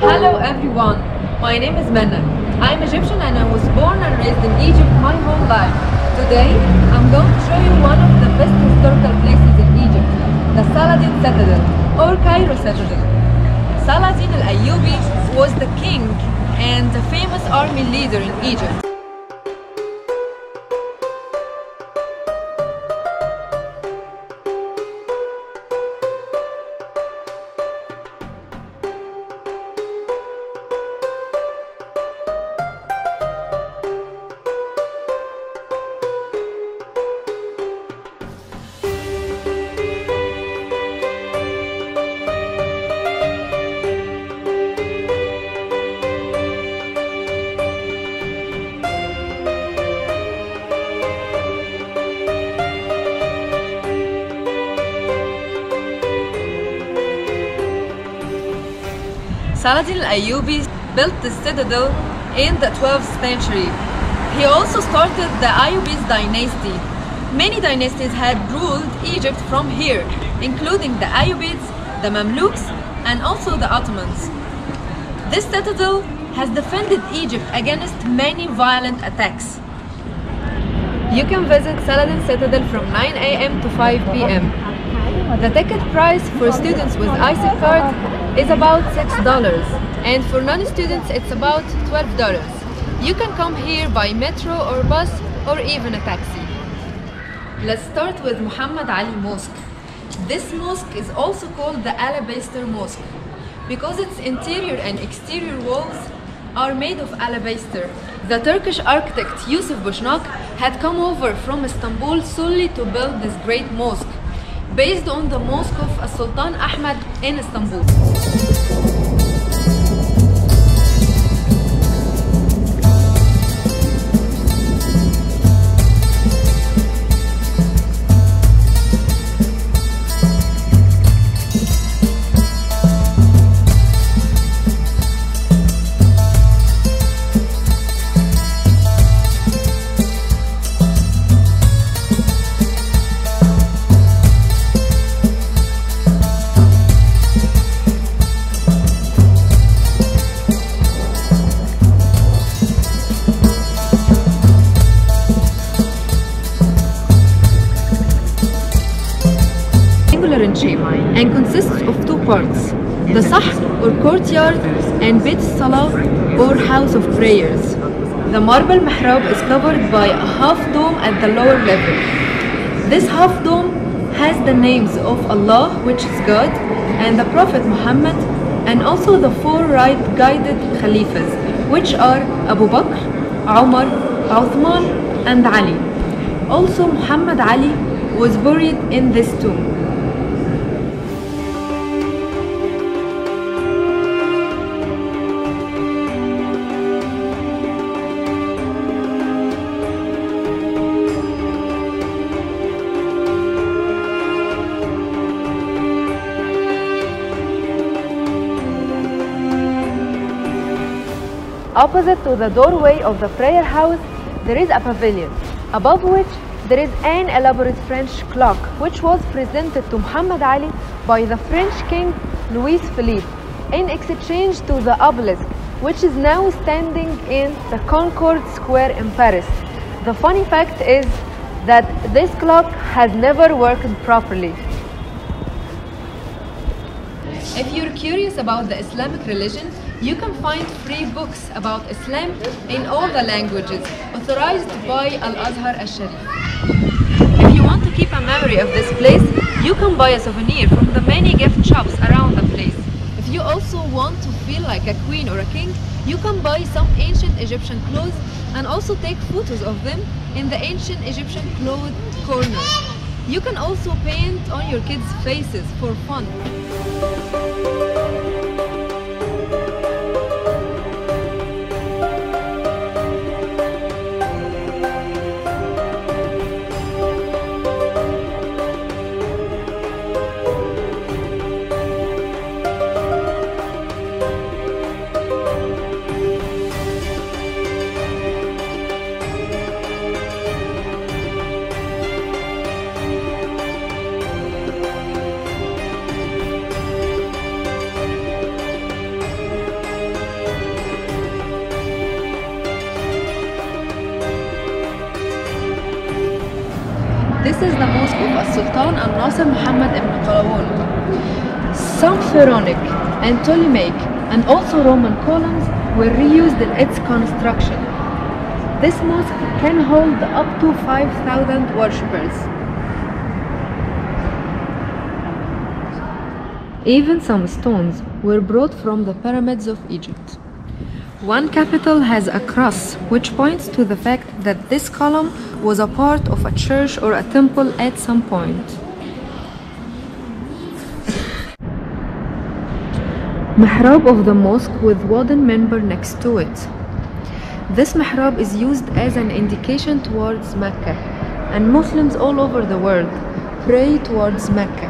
Hello everyone, my name is Menna. I'm Egyptian and I was born and raised in Egypt my whole life. Today, I'm going to show you one of the best historical places in Egypt, the Saladin Citadel or Cairo Citadel. Saladin al-Ayyubi was the king and a famous army leader in Egypt. Saladin al-Ayyubi built the citadel in the 12th century. He also started the Ayyubid dynasty. Many dynasties had ruled Egypt from here, including the Ayyubids, the Mamluks, and also the Ottomans. This citadel has defended Egypt against many violent attacks. You can visit Saladin Citadel from 9 a.m. to 5 p.m. The ticket price for students with ISIC card is about $6, and for non-students it's about $12. You can come here by metro or bus or even a taxi. Let's start with Muhammad Ali Mosque. This mosque is also called the Alabaster Mosque because its interior and exterior walls are made of alabaster. The Turkish architect Yusuf Bushnaq had come over from Istanbul solely to build this great mosque, based on the mosque of Sultan Ahmed in Istanbul. And consists of two parts, the Sahr or courtyard and Beit Salah or house of prayers. The marble mihrab is covered by a half dome at the lower level. This half dome has the names of Allah, which is God, and the Prophet Muhammad, and also the four right guided Khalifas, which are Abu Bakr, Umar, Uthman, and Ali. Also Muhammad Ali was buried in this tomb. Opposite to the doorway of the prayer house, there is a pavilion, above which there is an elaborate French clock, which was presented to Muhammad Ali by the French king Louis Philippe in exchange to the obelisk, which is now standing in the Concord Square in Paris. The funny fact is that this clock has never worked properly. If you're curious about the Islamic religion, you can find free books about Islam in all the languages, authorized by Al-Azhar Al-Sharif. If you want to keep a memory of this place, you can buy a souvenir from the many gift shops around the place. If you also want to feel like a queen or a king, you can buy some ancient Egyptian clothes and also take photos of them in the ancient Egyptian clothes corner. You can also paint on your kids' faces for fun. is the mosque of Sultan Al-Nasir Muhammad ibn Qalawun. Some Pharaonic and Ptolemaic and also Roman columns were reused in its construction. This mosque can hold up to 5,000 worshippers. Even some stones were brought from the pyramids of Egypt. One capital has a cross, which points to the fact that this column was a part of a church or a temple at some point. Mihrab of the mosque with wooden member next to it. This mihrab is used as an indication towards Mecca, and Muslims all over the world pray towards Mecca.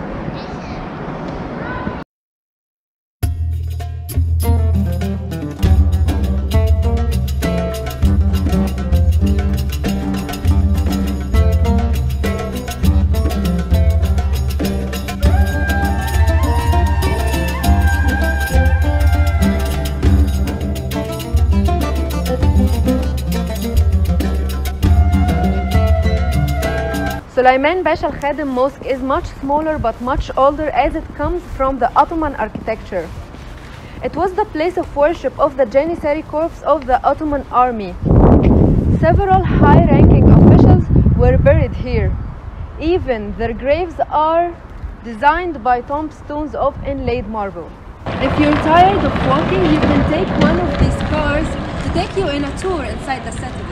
Sulaiman Bashal Khadim Mosque is much smaller but much older as it comes from the Ottoman architecture. It was the place of worship of the Janissary Corps of the Ottoman army. Several high-ranking officials were buried here. Even their graves are designed by tombstones of inlaid marble. If you're tired of walking, you can take one of these cars to take you in a tour inside the citadel.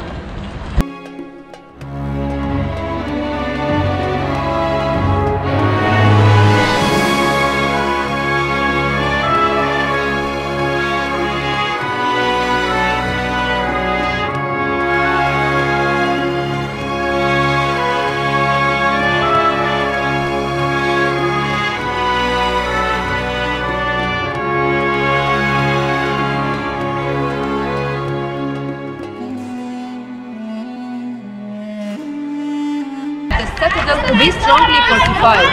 To be strongly fortified.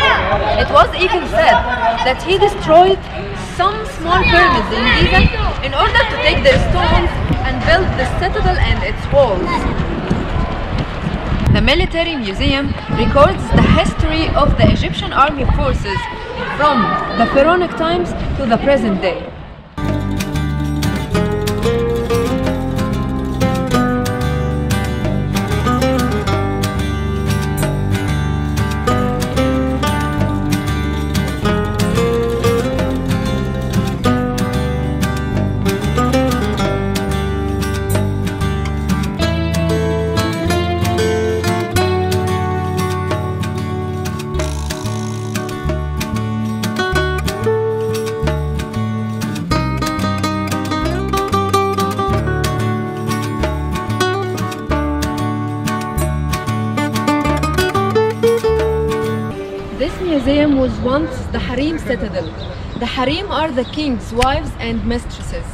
It was even said that he destroyed some small pyramids in Giza in order to take their stones and build the citadel and its walls. The military museum records the history of the Egyptian army forces from the pharaonic times to the present day. Was once the Harim citadel. The Harim are the king's wives and mistresses.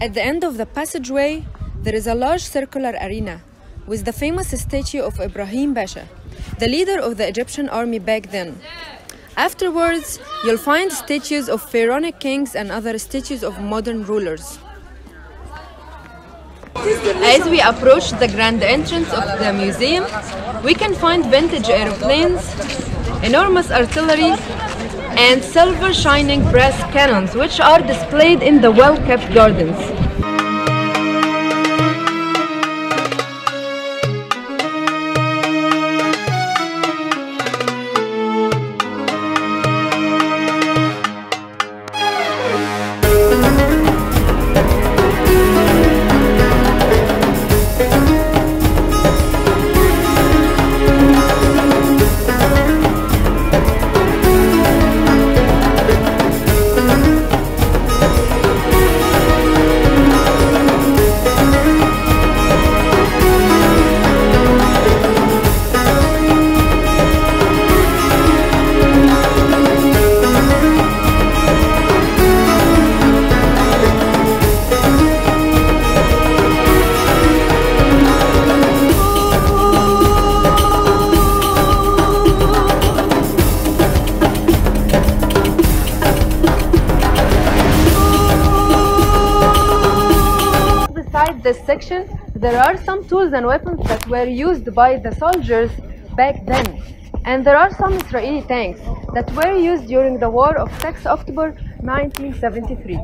At the end of the passageway, there is a large circular arena with the famous statue of Ibrahim Pasha, the leader of the Egyptian army back then. Afterwards, you'll find statues of pharaonic kings and other statues of modern rulers. As we approach the grand entrance of the museum, we can find vintage aeroplanes, enormous artillery, and silver shining brass cannons, which are displayed in the well-kept gardens. There are some tools and weapons that were used by the soldiers back then, and there are some Israeli tanks that were used during the War of 6 October 1973.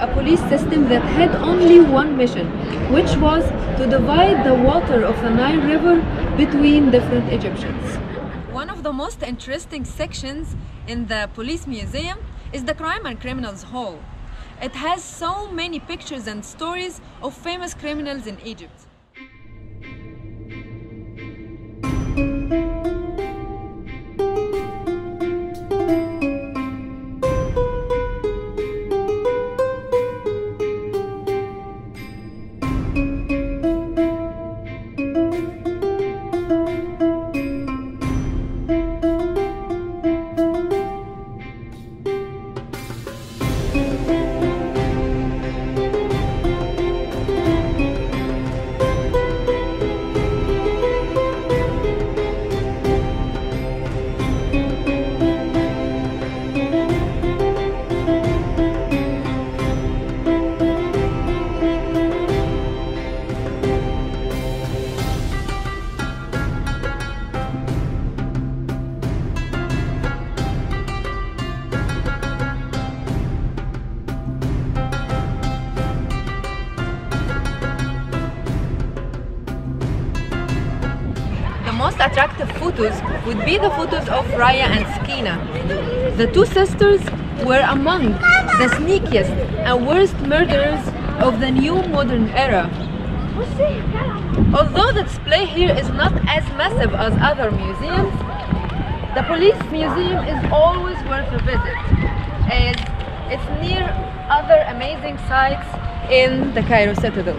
A police system that had only one mission, which was to divide the water of the Nile River between different Egyptians. One of the most interesting sections in the police museum is the Crime and Criminals Hall. It has so many pictures and stories of famous criminals in Egypt. Attractive photos would be the photos of Raya and Sikina. The two sisters were among the sneakiest and worst murderers of the new modern era. Although the display here is not as massive as other museums, the police museum is always worth a visit, as it's near other amazing sites in the Cairo Citadel.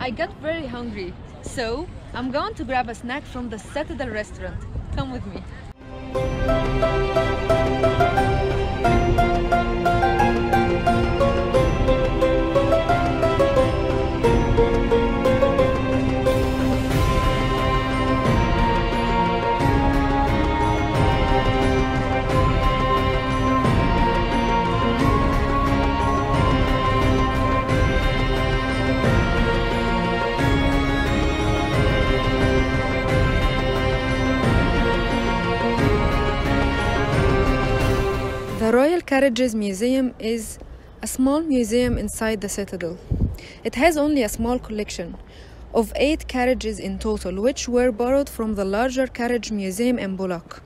I got very hungry, so I'm going to grab a snack from the Citadel restaurant. Come with me. The Carriages Museum is a small museum inside the Citadel. It has only a small collection of 8 carriages in total, which were borrowed from the larger carriage museum in Bulak.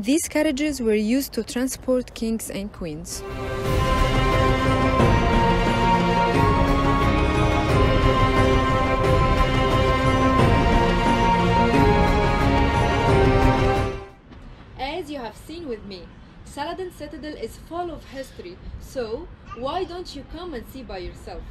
These carriages were used to transport kings and queens. As you have seen with me, Saladin Citadel is full of history, so why don't you come and see by yourself?